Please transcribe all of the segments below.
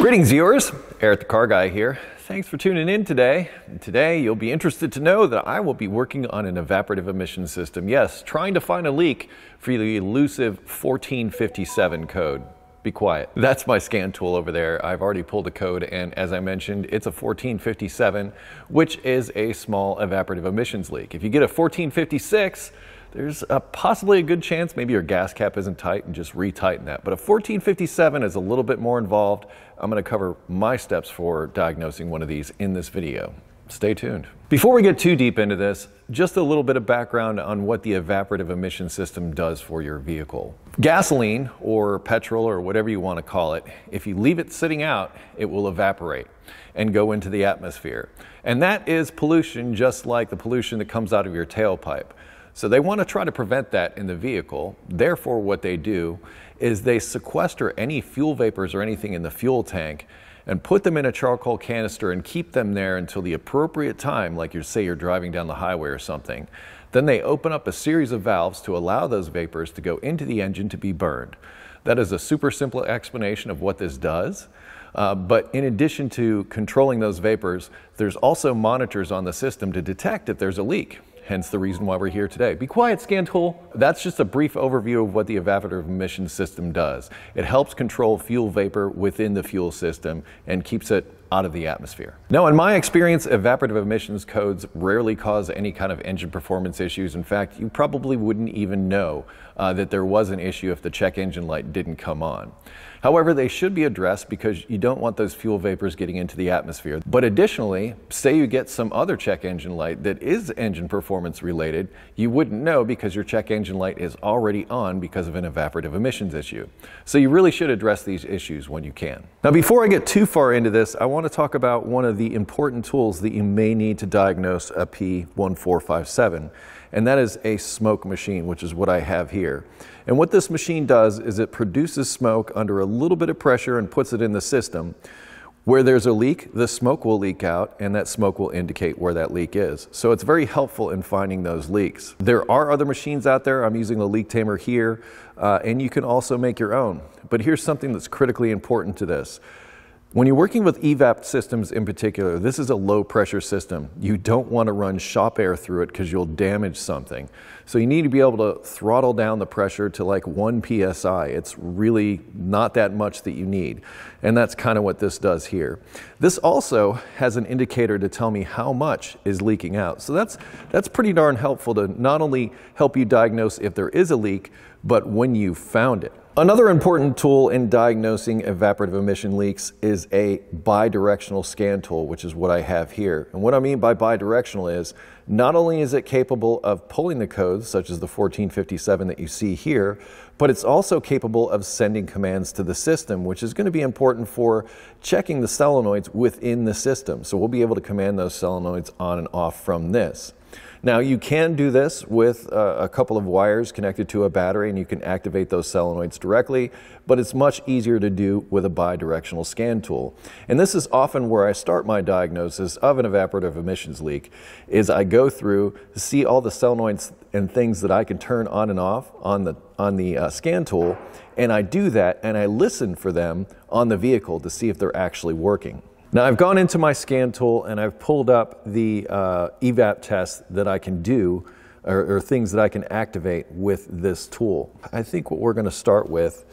Greetings viewers, Eric the Car Guy here. Thanks for tuning in today. Today you'll be interested to know that I will be working on an evaporative emission system. Yes, trying to find a leak for the elusive 1457 code. Be quiet. That's my scan tool over there. I've already pulled a code, and as I mentioned, it's a 1457, which is a small evaporative emissions leak. If you get a 1456, there's possibly a good chance maybe your gas cap isn't tight and just retighten that. But a 1457 is a little bit more involved. I'm going to cover my steps for diagnosing one of these in this video. Stay tuned. Before we get too deep into this, just a little bit of background on what the evaporative emission system does for your vehicle. Gasoline, or petrol, or whatever you want to call it, if you leave it sitting out, it will evaporate and go into the atmosphere. And that is pollution, just like the pollution that comes out of your tailpipe. So they want to try to prevent that in the vehicle. Therefore, what they do is they sequester any fuel vapors or anything in the fuel tank and put them in a charcoal canister and keep them there until the appropriate time, like you say you're driving down the highway or something. Then they open up a series of valves to allow those vapors to go into the engine to be burned. That is a super simple explanation of what this does. But in addition to controlling those vapors, there's also monitors on the system to detect if there's a leak. Hence the reason why we're here today. Be quiet, scan tool. That's just a brief overview of what the evaporative emission system does. It helps control fuel vapor within the fuel system and keeps it out of the atmosphere. Now, in my experience, evaporative emissions codes rarely cause any kind of engine performance issues. In fact, you probably wouldn't even know that there was an issue if the check engine light didn't come on. However, they should be addressed because you don't want those fuel vapors getting into the atmosphere. But additionally, say you get some other check engine light that is engine performance related, you wouldn't know because your check engine light is already on because of an evaporative emissions issue. So you really should address these issues when you can. Now, before I get too far into this, I want to talk about one of the important tools that you may need to diagnose a P1457, and that is a smoke machine, which is what I have here. And what this machine does is it produces smoke under a little bit of pressure and puts it in the system. Where there's a leak, the smoke will leak out, and that smoke will indicate where that leak is. So it's very helpful in finding those leaks. There are other machines out there. I'm using the Leak Tamer here, and you can also make your own. But here's something that's critically important to this. When you're working with EVAP systems in particular, this is a low pressure system. You don't want to run shop air through it because you'll damage something. So you need to be able to throttle down the pressure to like 1 PSI. It's really not that much that you need. And that's kind of what this does here. This also has an indicator to tell me how much is leaking out. So that's pretty darn helpful to not only help you diagnose if there is a leak, but when you found it. Another important tool in diagnosing evaporative emission leaks is a bidirectional scan tool, which is what I have here. And what I mean by bidirectional is not only is it capable of pulling the codes, such as the 1457 that you see here, but it's also capable of sending commands to the system, which is going to be important for checking the solenoids within the system. So we'll be able to command those solenoids on and off from this. Now, you can do this with a couple of wires connected to a battery, and you can activate those solenoids directly, but it's much easier to do with a bidirectional scan tool. And this is often where I start my diagnosis of an evaporative emissions leak, is I go through, see all the solenoids and things that I can turn on and off on the scan tool, and I do that, and I listen for them on the vehicle to see if they're actually working. Now, I've gone into my scan tool and I've pulled up the EVAP tests that I can do, or things that I can activate with this tool. I think what we're going to start with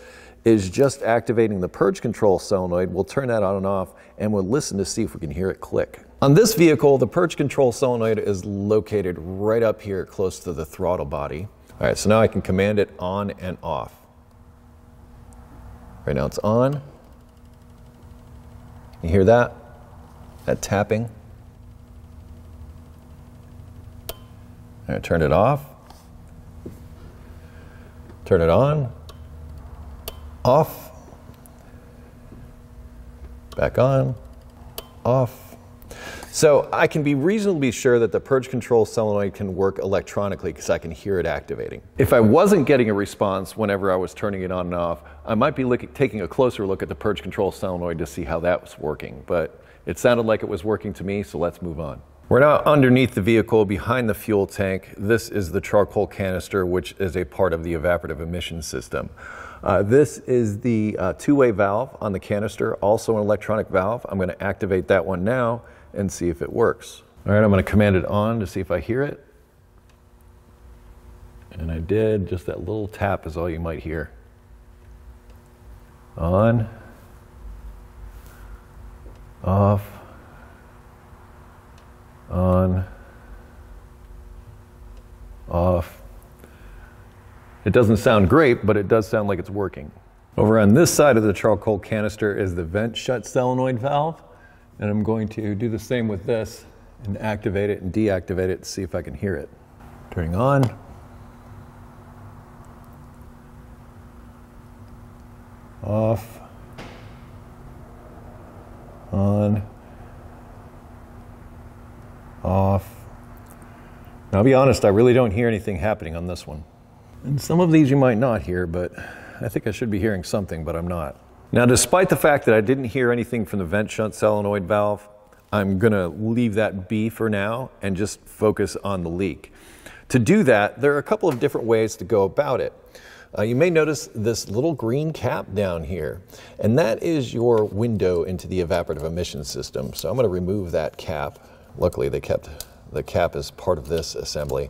is just activating the purge control solenoid. We'll turn that on and off, and we'll listen to see if we can hear it click. On this vehicle, the purge control solenoid is located right up here close to the throttle body. All right, so now I can command it on and off. Right now it's on. You hear that? That tapping. All right, turn it off. Turn it on. Off. Back on. Off. So I can be reasonably sure that the purge control solenoid can work electronically because I can hear it activating. If I wasn't getting a response whenever I was turning it on and off, I might be taking a closer look at the purge control solenoid to see how that was working, but it sounded like it was working to me, so let's move on. We're now underneath the vehicle, behind the fuel tank. This is the charcoal canister, which is a part of the evaporative emission system. This is the two-way valve on the canister, also an electronic valve. I'm going to activate that one now and see if it works. All right, I'm going to command it on to see if I hear it. And I did. Just that little tap is all you might hear. On. Off. On. Off. It doesn't sound great, but it does sound like it's working. Over on this side of the charcoal canister is the vent shut solenoid valve. And I'm going to do the same with this and activate it and deactivate it to see if I can hear it. Turning on. Off. On. Off. Now, I'll be honest, I really don't hear anything happening on this one. And some of these you might not hear, but I think I should be hearing something, but I'm not. Now, despite the fact that I didn't hear anything from the vent shunt solenoid valve, I'm gonna leave that be for now and just focus on the leak. To do that, there are a couple of different ways to go about it. You may notice this little green cap down here, and that is your window into the evaporative emission system. So I'm gonna remove that cap. Luckily, they kept the cap as part of this assembly.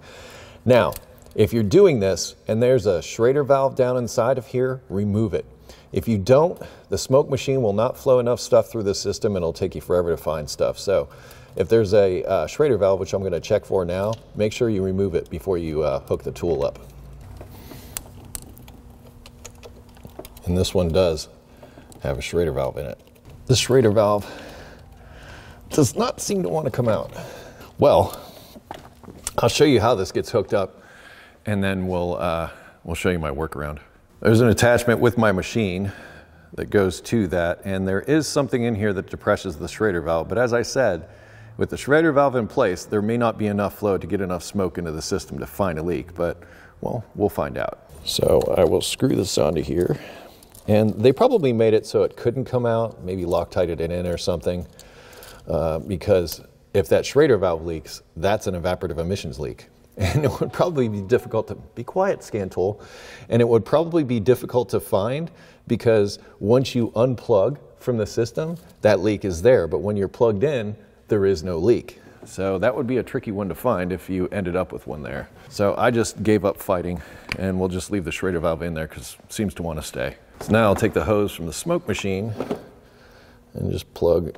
Now, if you're doing this and there's a Schrader valve down inside of here, remove it. If you don't, the smoke machine will not flow enough stuff through the system and it'll take you forever to find stuff. So if there's a Schrader valve, which I'm going to check for now, make sure you remove it before you hook the tool up. And this one does have a Schrader valve in it. This Schrader valve does not seem to want to come out. Well, I'll show you how this gets hooked up and then we'll show you my workaround. There's an attachment with my machine that goes to that, and there is something in here that depresses the Schrader valve, but as I said, with the Schrader valve in place, there may not be enough flow to get enough smoke into the system to find a leak, but, well, we'll find out. So I will screw this onto here, and they probably made it so it couldn't come out, maybe Loctited it in or something, because if that Schrader valve leaks, that's an evaporative emissions leak. And it would probably be difficult to be quiet, Scantool. And it would probably be difficult to find because once you unplug from the system, that leak is there. But when you're plugged in, there is no leak. So that would be a tricky one to find if you ended up with one there. So I just gave up fighting and we'll just leave the Schrader valve in there because it seems to want to stay. So now I'll take the hose from the smoke machine and just plug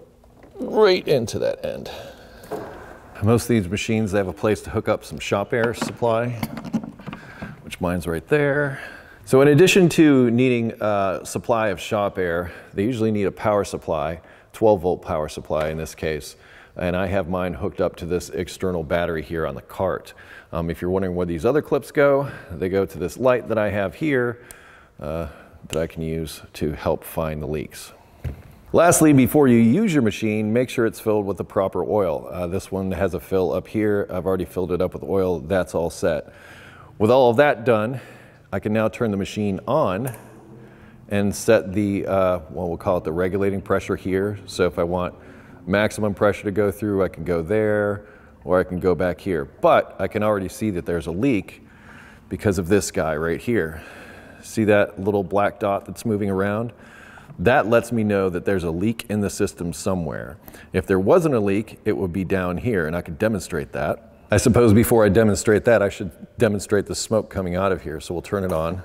right into that end. Most of these machines, they have a place to hook up some shop air supply, which mine's right there. So in addition to needing a supply of shop air, they usually need a power supply, 12 volt power supply in this case. And I have mine hooked up to this external battery here on the cart. If you're wondering where these other clips go, they go to this light that I have here that I can use to help find the leaks. Lastly, before you use your machine, make sure it's filled with the proper oil. This one has a fill up here. I've already filled it up with oil. That's all set. With all of that done, I can now turn the machine on and set the, well, we'll call it the regulating pressure here. So if I want maximum pressure to go through, I can go there or I can go back here. But I can already see that there's a leak because of this guy right here. See that little black dot that's moving around? That lets me know that there's a leak in the system somewhere. If there wasn't a leak, it would be down here, and I could demonstrate that. I suppose before I demonstrate that, I should demonstrate the smoke coming out of here. So we'll turn it on.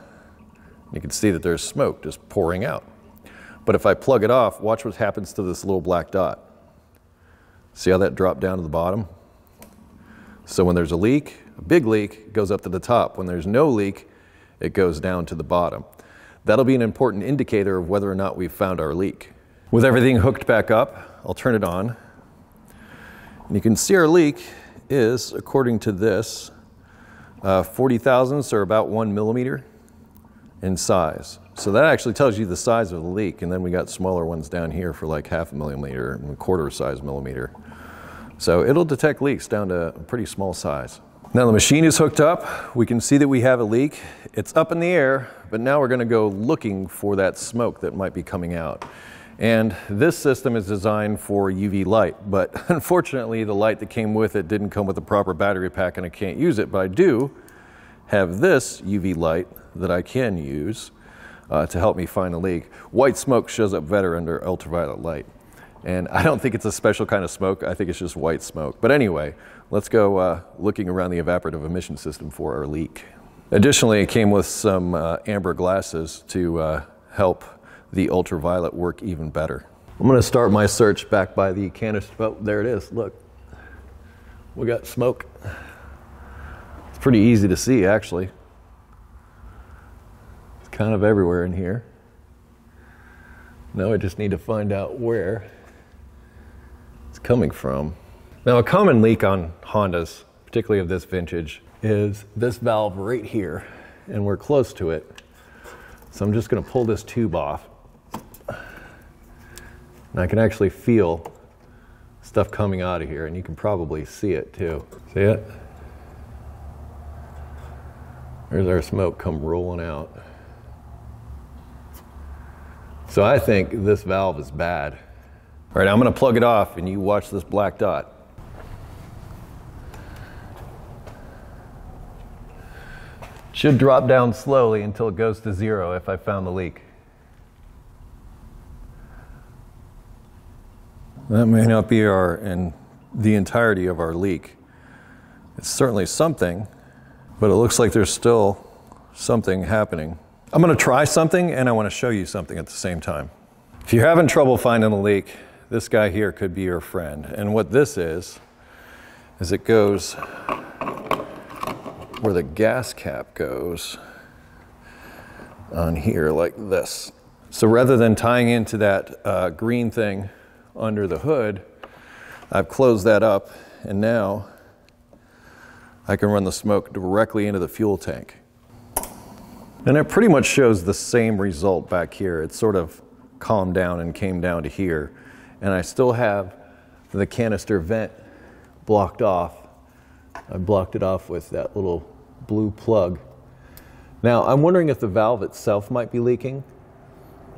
You can see that there's smoke just pouring out. But if I plug it off, watch what happens to this little black dot. See how that dropped down to the bottom? So when there's a leak, a big leak, it goes up to the top. When there's no leak, it goes down to the bottom. That'll be an important indicator of whether or not we've found our leak. With everything hooked back up, I'll turn it on. And you can see our leak is, according to this, 40 thousandths or about 1 millimeter in size. So that actually tells you the size of the leak. And then we got smaller ones down here for like 0.5 millimeter and a quarter size millimeter. So it'll detect leaks down to a pretty small size. Now the machine is hooked up. We can see that we have a leak. It's up in the air, but now we're gonna go looking for that smoke that might be coming out. And this system is designed for UV light, but unfortunately the light that came with it didn't come with the proper battery pack and I can't use it, but I do have this UV light that I can use. to help me find the leak. White smoke shows up better under ultraviolet light. And I don't think it's a special kind of smoke. I think it's just white smoke. But anyway, let's go looking around the evaporative emission system for our leak. Additionally, it came with some amber glasses to help the ultraviolet work even better. I'm going to start my search back by the canister. Oh, there it is. Look, we got smoke. It's pretty easy to see, actually. It's kind of everywhere in here. Now I just need to find out where it's coming from. Now, a common leak on Hondas, particularly of this vintage, is this valve right here, and we're close to it. So I'm just going to pull this tube off, and I can actually feel stuff coming out of here, and you can probably see it too. See it? There's our smoke come rolling out. So I think this valve is bad. All right, I'm going to plug it off, and you watch this black dot. Should drop down slowly until it goes to zero if I found the leak. That may not be the entirety of our leak. It's certainly something, but it looks like there's still something happening. I'm going to try something, and I want to show you something at the same time. If you're having trouble finding a leak, this guy here could be your friend. And what this is it goes where the gas cap goes on here like this. So rather than tying into that green thing under the hood, I've closed that up, and now I can run the smoke directly into the fuel tank. And it pretty much shows the same result back here. It sort of calmed down and came down to here. And I still have the canister vent blocked off. I blocked it off with that little blue plug. Now, I'm wondering if the valve itself might be leaking,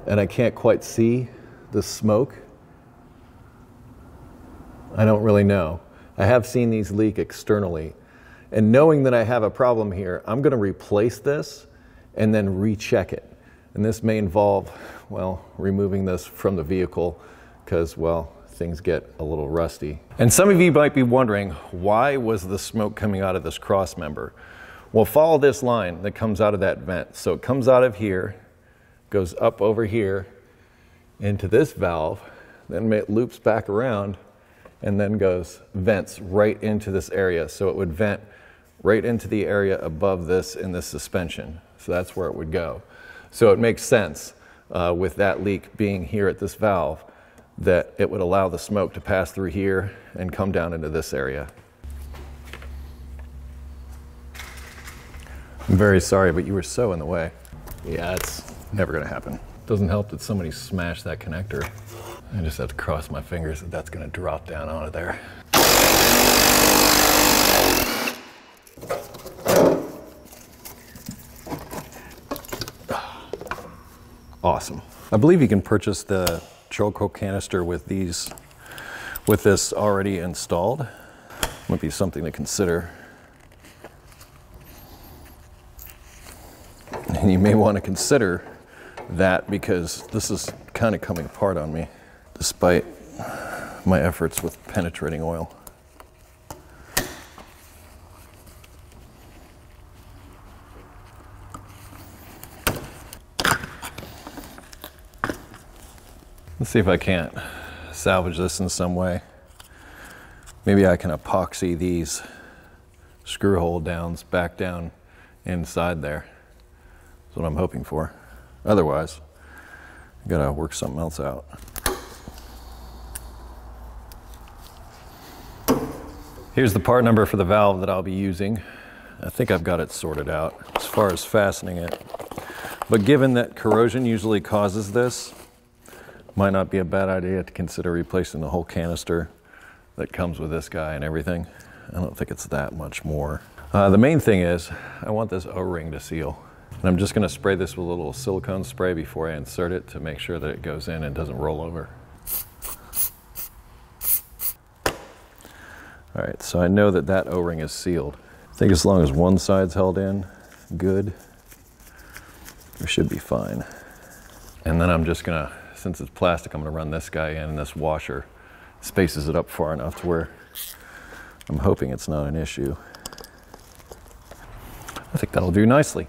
and I can't quite see the smoke. I don't really know. I have seen these leak externally. And knowing that I have a problem here, I'm going to replace this and then recheck it. And this may involve, well, removing this from the vehicle because, well, things get a little rusty. And some of you might be wondering, why was the smoke coming out of this cross member? Well, follow this line that comes out of that vent. So it comes out of here, goes up over here into this valve, then it loops back around and then vents right into this area. So it would vent right into the area above this in this suspension. So that's where it would go. So it makes sense with that leak being here at this valve that it would allow the smoke to pass through here and come down into this area. I'm very sorry, but you were so in the way. Yeah, it's never gonna happen. Doesn't help that somebody smashed that connector. I just have to cross my fingers that that's gonna drop down onto there. Awesome. I believe you can purchase the charcoal canister with this already installed. Might be something to consider. And you may want to consider that because this is kind of coming apart on me despite my efforts with penetrating oil. Let's see if I can't salvage this in some way. Maybe I can epoxy these screw hole downs back down inside there. That's what I'm hoping for. Otherwise, I gotta work something else out. Here's the part number for the valve that I'll be using. I think I've got it sorted out as far as fastening it. But given that corrosion usually causes this, might not be a bad idea to consider replacing the whole canister that comes with this guy and everything. I don't think it's that much more. The main thing is I want this O-ring to seal. And I'm just gonna spray this with a little silicone spray before I insert it to make sure that it goes in and doesn't roll over. All right, so I know that that O-ring is sealed. I think as long as one side's held in good, we should be fine. And then I'm just gonna, since it's plastic, I'm gonna run this guy in, and this washer spaces it up far enough to where I'm hoping it's not an issue. I think that'll do nicely.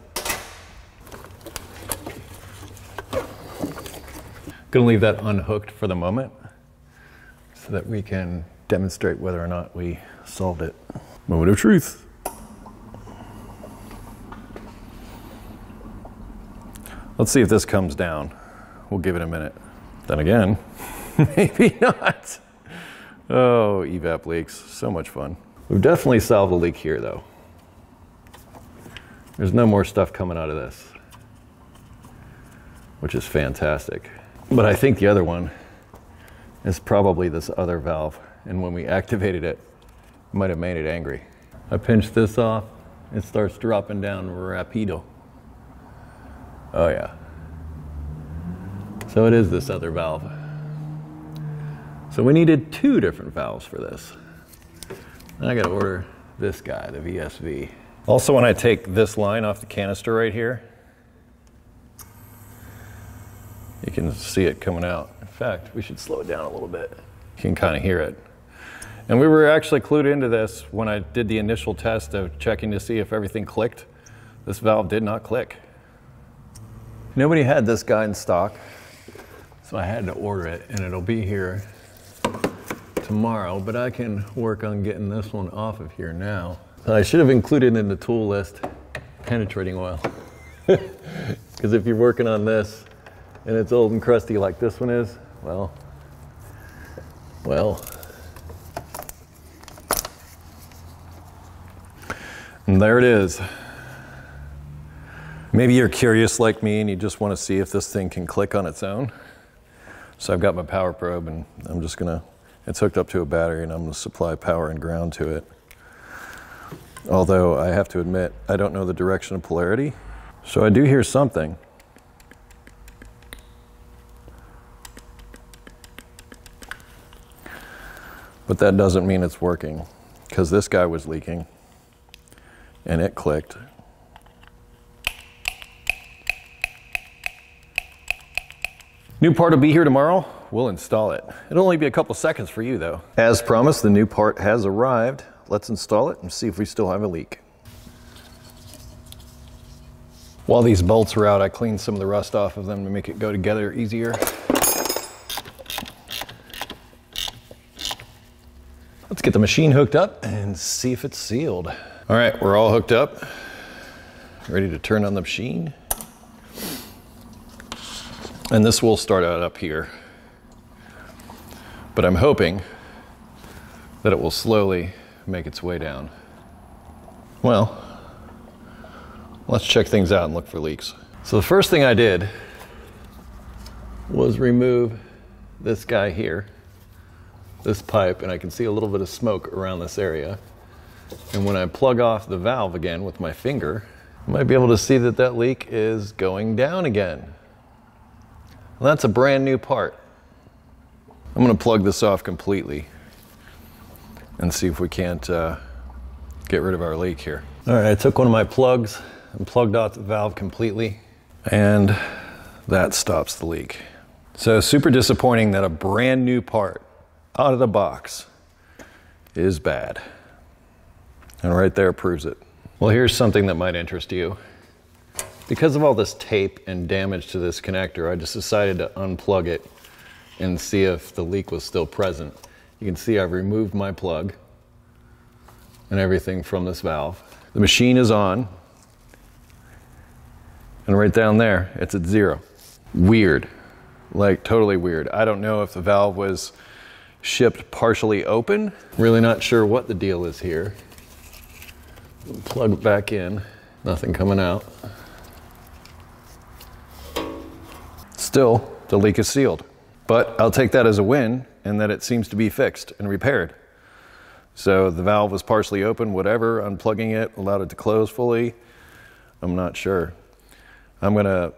Gonna leave that unhooked for the moment so that we can demonstrate whether or not we solved it. Moment of truth. Let's see if this comes down. We'll give it a minute. Then again, maybe not. Oh, EVAP leaks, so much fun. We've definitely solved the leak here though. There's no more stuff coming out of this, which is fantastic. But I think the other one is probably this other valve. And when we activated it, it might have made it angry. I pinch this off, it starts dropping down rapido. Oh yeah. So it is this other valve. So we needed two different valves for this. I gotta order this guy, the VSV. Also, when I take this line off the canister right here, you can see it coming out. In fact, we should slow it down a little bit. You can kind of hear it. And we were actually clued into this when I did the initial test of checking to see if everything clicked. This valve did not click. Nobody had this guy in stock, so I had to order it, and it'll be here tomorrow, but I can work on getting this one off of here now. I should have included in the tool list penetrating oil, because if you're working on this and it's old and crusty like this one is, well. And there it is. Maybe you're curious like me and you just want to see if this thing can click on its own. So I've got my power probe, and I'm just gonna, it's hooked up to a battery, and I'm gonna supply power and ground to it. Although I have to admit, I don't know the direction of polarity. So I do hear something. But that doesn't mean it's working, because this guy was leaking and it clicked. New part will be here tomorrow. We'll install it. It'll only be a couple seconds for you though. As promised, the new part has arrived. Let's install it and see if we still have a leak. While these bolts are out, I cleaned some of the rust off of them to make it go together easier. Let's get the machine hooked up and see if it's sealed. All right, we're all hooked up. Ready to turn on the machine. And this will start out up here, but I'm hoping that it will slowly make its way down. Well, let's check things out and look for leaks. So the first thing I did was remove this guy here, this pipe, and I can see a little bit of smoke around this area. And when I plug off the valve again with my finger, I might be able to see that that leak is going down again. Well, that's a brand new part. I'm gonna plug this off completely and see if we can't get rid of our leak here. All right, I took one of my plugs and plugged off the valve completely, and that stops the leak. So super disappointing that a brand new part out of the box is bad. And right there proves it. Well, here's something that might interest you. Because of all this tape and damage to this connector, I just decided to unplug it and see if the leak was still present. You can see I've removed my plug and everything from this valve. The machine is on, and right down there, it's at zero. Weird, like totally weird. I don't know if the valve was shipped partially open. Really not sure what the deal is here. Plug it back in, nothing coming out. Still, the leak is sealed, but I'll take that as a win and that it seems to be fixed and repaired. So the valve was partially open, whatever, unplugging it allowed it to close fully. I'm not sure. I'm gonna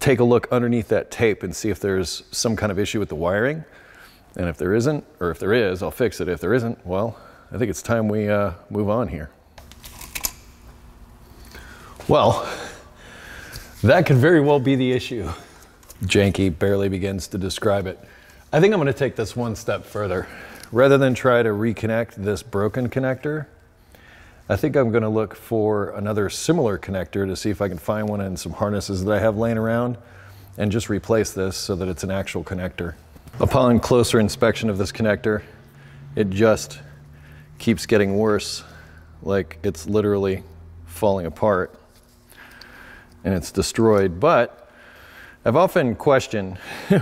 take a look underneath that tape and see if there's some kind of issue with the wiring. And if there isn't, or if there is, I'll fix it. If there isn't, well, I think it's time we move on here. Well, that could very well be the issue. janky, barely begins to describe it. I think I'm going to take this one step further. Rather than try to reconnect this broken connector, I think I'm going to look for another similar connector to see if I can find one in some harnesses that I have laying around and just replace this so that it's an actual connector. Upon closer inspection of this connector, it just keeps getting worse, like it's literally falling apart and it's destroyed. But I've often questioned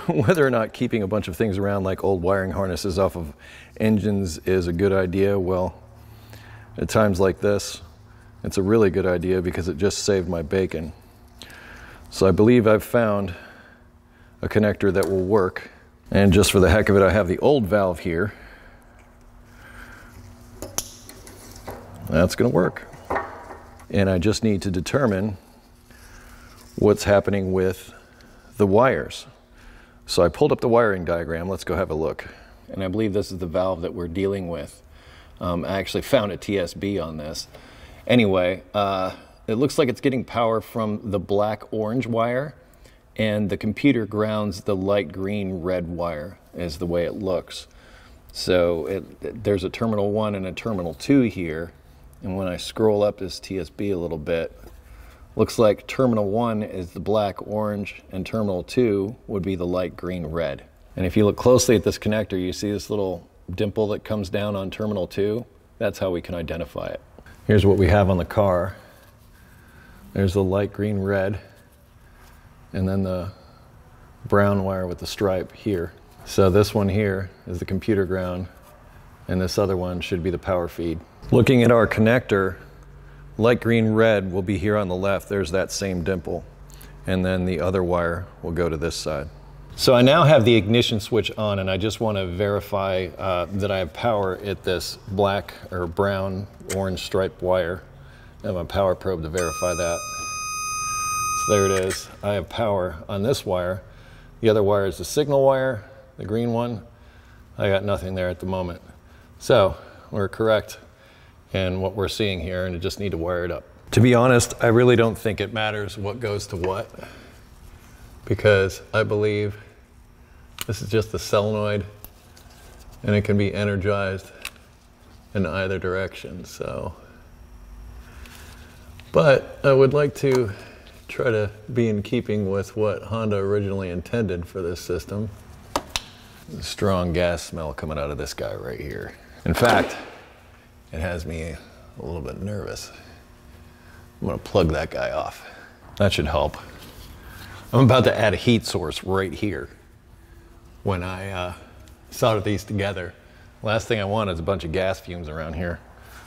whether or not keeping a bunch of things around like old wiring harnesses off of engines is a good idea. Well, at times like this, it's a really good idea because it just saved my bacon. So I believe I've found a connector that will work. And just for the heck of it, I have the old valve here. That's going to work. And I just need to determine what's happening with the wires. So I pulled up the wiring diagram. Let's go have a look. And I believe this is the valve that we're dealing with. I actually found a TSB on this. Anyway, it looks like it's getting power from the black-orange wire, and the computer grounds the light green-red wire is the way it looks. So there's a terminal 1 and a terminal 2 here, and when I scroll up this TSB a little bit, looks like terminal 1 is the black-orange, and terminal 2 would be the light green-red. And if you look closely at this connector, you see this little dimple that comes down on terminal 2. That's how we can identify it. Here's what we have on the car. There's the light green-red, and then the brown wire with the stripe here. So this one here is the computer ground, and this other one should be the power feed. Looking at our connector, light green red will be here on the left. There's that same dimple. And then the other wire will go to this side. So I now have the ignition switch on, and I just want to verify that I have power at this black or brown orange striped wire. I have my power probe to verify that. So there it is. I have power on this wire. The other wire is the signal wire, the green one. I got nothing there at the moment. So we're correct in what we're seeing here, and I just need to wire it up. To be honest, I really don't think it matters what goes to what, because I believe this is just the solenoid and it can be energized in either direction. So, but I would like to try to be in keeping with what Honda originally intended for this system. Strong gas smell coming out of this guy right here. In fact, it has me a little bit nervous. I'm gonna plug that guy off. That should help. I'm about to add a heat source right here. When I solder these together, last thing I want is a bunch of gas fumes around here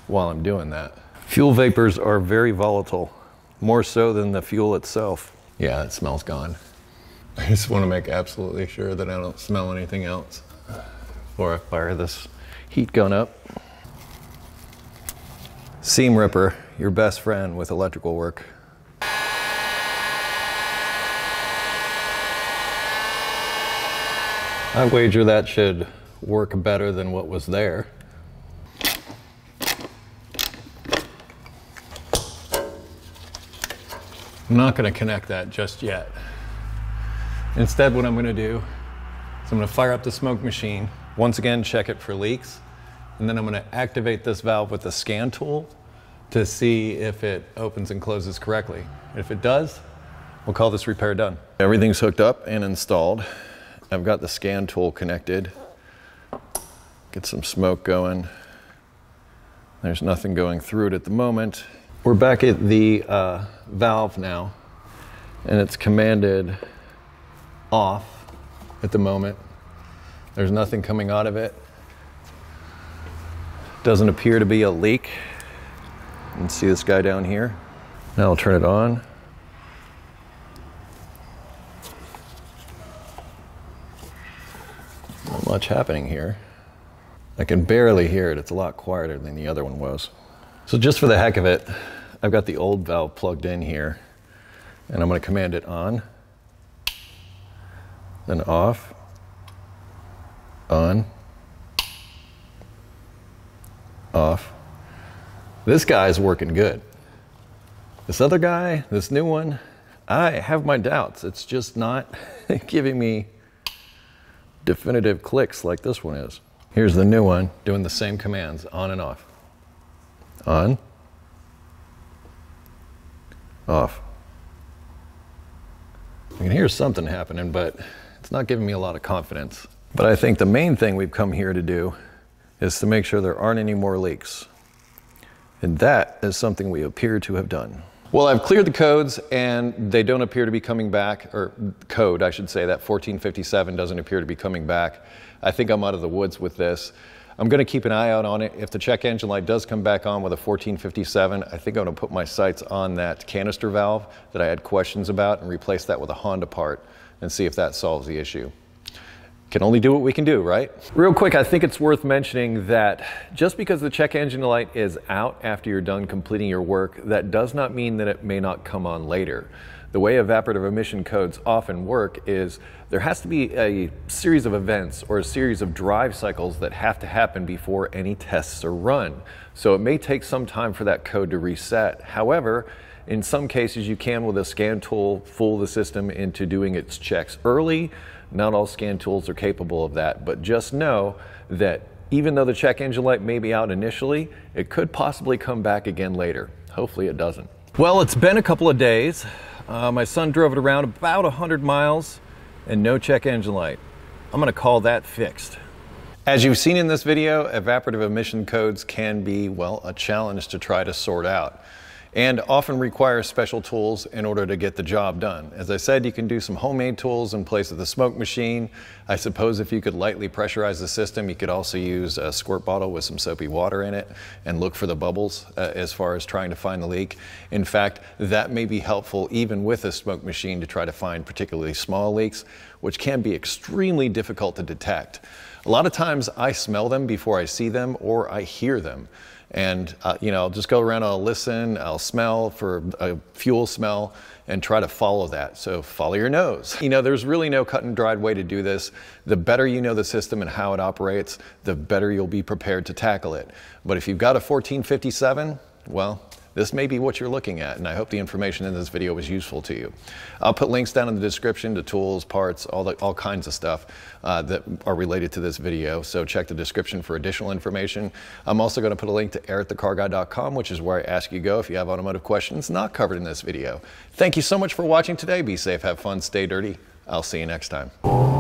while I'm doing that. Fuel vapors are very volatile, more so than the fuel itself. Yeah, that smell's gone. I just want to make absolutely sure that I don't smell anything else before I fire this heat gun up. Seam ripper, your best friend with electrical work. I wager that should work better than what was there. I'm not going to connect that just yet. Instead, what I'm going to do is I'm going to fire up the smoke machine. Once again, check it for leaks. And then I'm going to activate this valve with the scan tool to see if it opens and closes correctly. If it does, we'll call this repair done. Everything's hooked up and installed. I've got the scan tool connected. Get some smoke going. There's nothing going through it at the moment. We're back at the valve now, and it's commanded off at the moment. There's nothing coming out of it. Doesn't appear to be a leak. You can see this guy down here. Now I'll turn it on. Not much happening here. I can barely hear it. It's a lot quieter than the other one was. So just for the heck of it, I've got the old valve plugged in here, and I'm going to command it on, then off, on, off. This guy's working good. This other guy, this new one, I have my doubts. It's just not giving me definitive clicks like this one is. Here's the new one doing the same commands, on and off. On. Off. I can hear something happening, but it's not giving me a lot of confidence. But I think the main thing we've come here to do is to make sure there aren't any more leaks. And that is something we appear to have done. Well, I've cleared the codes and they don't appear to be coming back, or code, I should say, that 1457 doesn't appear to be coming back. I think I'm out of the woods with this. I'm gonna keep an eye out on it. If the check engine light does come back on with a 1457, I think I'm gonna put my sights on that canister valve that I had questions about and replace that with a Honda part and see if that solves the issue. Can only do what we can do, right? Real quick, I think it's worth mentioning that just because the check engine light is out after you're done completing your work, that does not mean that it may not come on later. The way evaporative emission codes often work is there has to be a series of events or a series of drive cycles that have to happen before any tests are run. So it may take some time for that code to reset. However, in some cases you can, with a scan tool, fool the system into doing its checks early. Not all scan tools are capable of that, but just know that even though the check engine light may be out initially, it could possibly come back again later. Hopefully it doesn't. Well, it's been a couple of days. My son drove it around about 100 miles and no check engine light. I'm gonna call that fixed. As you've seen in this video, evaporative emission codes can be, well, a challenge to try to sort out, and often require special tools in order to get the job done. As I said, you can do some homemade tools in place of the smoke machine. I suppose if you could lightly pressurize the system, you could also use a squirt bottle with some soapy water in it and look for the bubbles as far as trying to find the leak. In fact, that may be helpful even with a smoke machine to try to find particularly small leaks, which can be extremely difficult to detect. A lot of times I smell them before I see them or I hear them. And you know, I'll just go around, I'll listen, I'll smell for a fuel smell and try to follow that. So follow your nose. You know, there's really no cut and dried way to do this. The better you know the system and how it operates, the better you'll be prepared to tackle it. But if you've got a 1457, well, this may be what you're looking at, and I hope the information in this video was useful to you. I'll put links down in the description to tools, parts, all kinds of stuff that are related to this video, so check the description for additional information. I'm also gonna put a link to ericthecarguy.com, which is where I ask you to go if you have automotive questions not covered in this video. Thank you so much for watching today. Be safe, have fun, stay dirty. I'll see you next time.